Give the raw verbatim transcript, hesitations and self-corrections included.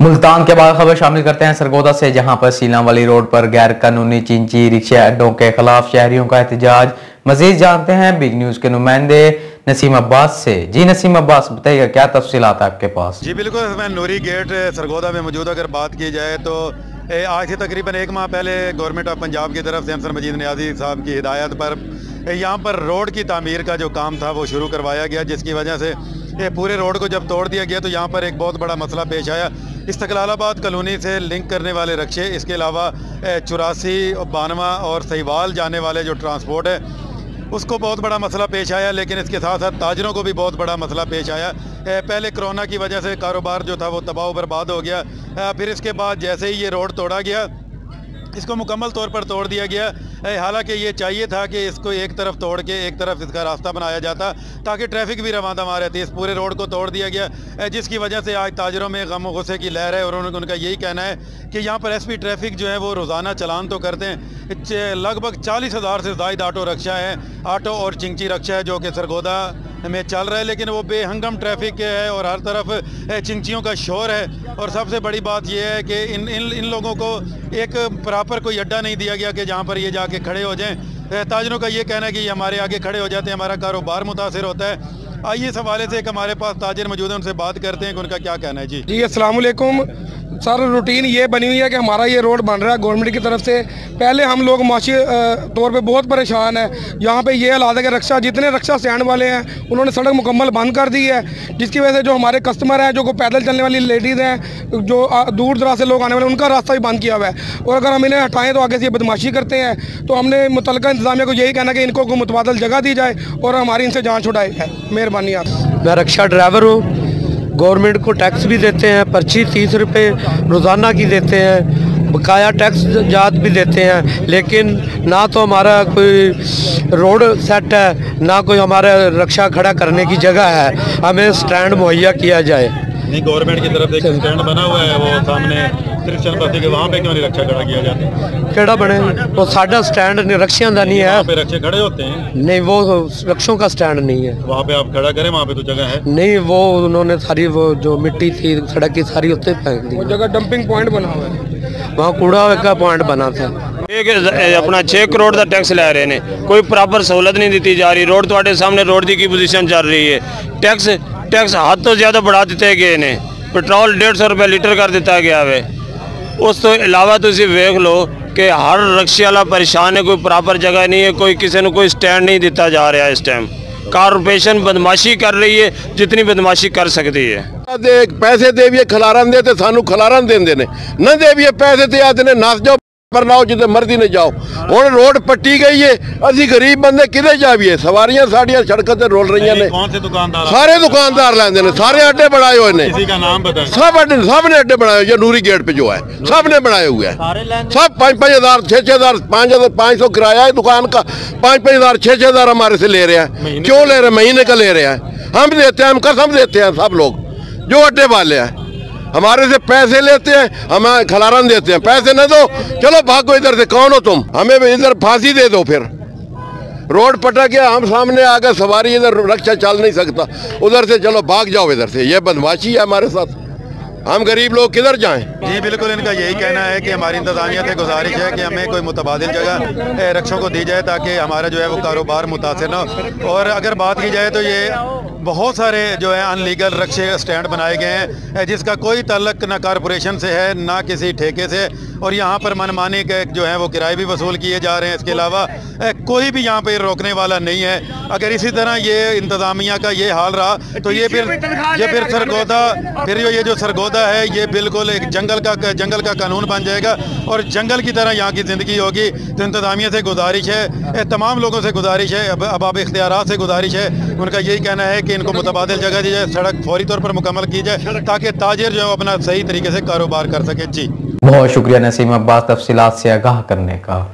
मुल्तान के बाद खबर शामिल करते हैं सरगोधा से, जहां पर सीलाम वाली रोड पर गैर कानूनी चिंची रिक्शा अड्डों के खिलाफ शहरियों का एहतजाज। मजीद जानते हैं बिग न्यूज के नुमाइंदे नसीम अब्बास से। जी नसीम अब्बास, बताइएगा क्या तफसीलात आपके पास। जी बिल्कुल, मैं नूरी गेट सरगोधा में मौजूद। अगर बात की जाए तो आज से तकरीबन एक माह पहले गवर्नमेंट ऑफ पंजाब की तरफ से हम सर मजीद नियाजी साहब की हिदायत पर यहाँ पर रोड की तामीर का जो काम था वो शुरू करवाया गया, जिसकी वजह से ये पूरे रोड को जब तोड़ दिया गया तो यहाँ पर एक बहुत बड़ा मसला पेश आया। इस्तकलालाबाद कॉलोनी से लिंक करने वाले रिक्शे, इसके अलावा चौरासी बानवा और सहीवाल जाने वाले जो ट्रांसपोर्ट है उसको बहुत बड़ा मसला पेश आया, लेकिन इसके साथ साथ ताजरों को भी बहुत बड़ा मसला पेश आया। पहले कोरोना की वजह से कारोबार जो था वो तबाह बर्बाद हो गया, फिर इसके बाद जैसे ही ये रोड तोड़ा गया इसको मुकम्मल तौर पर तोड़ दिया गया। हालांकि ये चाहिए था कि इसको एक तरफ तोड़ के एक तरफ इसका रास्ता बनाया जाता ताकि ट्रैफिक भी रवां दवां रहती। इस पूरे रोड को तोड़ दिया गया, जिसकी वजह से आज ताजरों में गम गुस्से की लहर है और उन, उनका यही कहना है कि यहाँ पर एस पी ट्रैफिक जो है वो रोज़ाना चलान तो करते हैं। लगभग चालीस हज़ार से ज़ायद ऑटो रिक्शा है, ऑटो और चिंची रिक्शा है जो कि सरगोधा में चल रहा है, लेकिन वो बेहंगम ट्रैफिक है और हर तरफ चिंचियों का शोर है। और सबसे बड़ी बात यह है कि इन इन इन लोगों को एक प्रॉपर कोई अड्डा नहीं दिया गया कि जहाँ पर ये जाके खड़े हो जाएं। ताजरों का ये कहना है कि ये हमारे आगे खड़े हो जाते हैं, हमारा कारोबार मुतासर होता है। आइए इस हवाले से एक हमारे पास ताजिर मौजूद है, उनसे बात करते हैं कि उनका क्या कहना है। जी जी अस्सलाम वालेकुम सर, रूटीन ये बनी हुई है कि हमारा ये रोड बन रहा है गवर्नमेंट की तरफ से। पहले हम लोग माशी तौर पे बहुत परेशान हैं। यहाँ पे ये हालात है कि रक्षा जितने रक्षा स्टैंड वाले हैं उन्होंने सड़क मुकम्मल बंद कर दी है, जिसकी वजह से जो हमारे कस्टमर हैं, जो पैदल चलने वाली लेडीज़ हैं, जो दूर दराज से लोग आने वाले, उनका रास्ता भी बंद किया हुआ है। और अगर हम इन्हें हटाएँ तो आगे से ये बदमाशी करते हैं। तो हमने मुतलका इंतजामिया को यही कहना कि इनको कोई मुतबादल जगह दी जाए और हमारी इनसे जान छुड़ाई है। मेहरबानी आप। मैं रिक्शा ड्राइवर हूँ, गवर्नमेंट को टैक्स भी देते हैं, पर्ची तीस रुपये रोज़ाना की देते हैं, बकाया टैक्स जात भी देते हैं, लेकिन ना तो हमारा कोई रोड सेट है ना कोई हमारा रिक्शा खड़ा करने की जगह है। हमें स्टैंड मुहैया किया जाए। नहीं, गवर्नमेंट की तरफ एक स्टैंड बना हुआ है वो सामने के, वहाँ पे क्यों नहीं रिक्शा खड़ा किया जाता? केड़ा बने वो साडा स्टैंड नहीं, रिक्शा का नहीं है, वहाँ पे रिक्शे खड़े होते हैं। नहीं, वो रिक्शों का स्टैंड नहीं है, वहाँ पे आप खड़ा करें, वहाँ पे तो जगह है नहीं। वो उन्होंने सारी वो जो मिट्टी थी सड़क की सारी उतने फेंक दी। वो जगह डंपिंग पॉइंट बना हुआ है, वहाँ कूड़ा का पॉइंट बना था। एक अपना छे करोड़ का टैक्स लै रहे हैं, कोई प्रॉपर सहूलत नहीं दी जा रही। रोड थोड़े सामने रोड की पोजिशन चल रही है, टैक्स टैक्स हद तो ज्यादा बढ़ा दिते गए ने। पेट्रोल डेढ़ सौ रुपये लीटर कर दिता गया है। उस तो इलावा तुसी वेख लो कि हर रिक्शे वाला परेशान है, कोई प्रॉपर जगह नहीं है, कोई किसी ने कोई स्टैंड नहीं दिता जा रहा है। इस टाइम कारपोरेशन बदमाशी कर रही है जितनी बदमाशी कर सकती है। देख पैसे देविए खलारन दे ते सानू खलारन देंदे ने, ना देविए पैसे ते आदे ने, नास जाओ पर लाओ जिते मर्जी ने जाओ। हुण रोड पट्टी गई है, असी गरीब बंदे किधर जावीए? सवारियां साड़ियां सड़क ते रोल रही ने। कौन से दुकानदार? सारे दुकानदार लैंदे ने, सारे अड्डे बनाए हुए ने। किसी का नाम बताएं? सब अड्डे, सब ने अड्डे बनाए हुए। नूरी गेट पे जो है सब ने बनाए हुए हैं, सारे लैंदे। सब पाँच पाँच हज़ार, छः छः हज़ार, पाँच हज़ार पाँच सौ किराया है दुकान का, पाँच पाँच हज़ार, छः छः हज़ार हमारे से ले रहे हैं। क्यों ले रहे हैं? महीने का ले रहे हैं। हम देते हैं, हम कसम देते हैं, सब लोग जो अड्डे वाले हैं हमारे से पैसे लेते हैं, हमें खलारन देते हैं। पैसे न दो, चलो भागो इधर से। कौन हो तुम? हमें इधर फांसी दे दो। फिर रोड पटक गया, हम सामने आ गए, सवारी इधर रक्षा चल नहीं सकता, उधर से चलो भाग जाओ इधर से। ये बदमाशी है हमारे साथ, हम गरीब लोग किधर जाएं? जी बिल्कुल, इनका यही कहना है कि हमारी इंतजामिया से गुजारिश है कि हमें कोई मुतबादिल जगह रक्षों को दी जाए ताकि हमारा जो है वो कारोबार मुतासर ना हो। और अगर बात की जाए तो ये बहुत सारे जो है अनलीगल रक्षे स्टैंड बनाए गए हैं जिसका कोई तल्लक ना कारपोरेशन से है ना किसी ठेके से, और यहाँ पर मनमानी के जो है वो किराए भी वसूल किए जा रहे हैं। इसके अलावा कोई भी यहाँ पर रोकने वाला नहीं है। अगर इसी तरह ये इंतज़ामिया का ये हाल रहा तो ये फिर ये फिर सरगोधा फिर ये जो सरगोधा है ये बिल्कुल एक जंगल का जंगल का कानून बन जाएगा और जंगल की तरह यहाँ की ज़िंदगी होगी। तो इंतज़ामिया से गुजारिश है, तमाम लोगों से गुजारिश है, अब अब आप इख्तियारात से गुजारिश है। उनका यही कहना है कि इनको मुतबादिल जगह दी जाए, सड़क फौरी तौर पर मुकम्मल की जाए ताकि ताजिर जो है अपना सही तरीके से कारोबार कर सके। जी बहुत शुक्रिया नसीम अब्बास तफसीलात से आगाह करने का।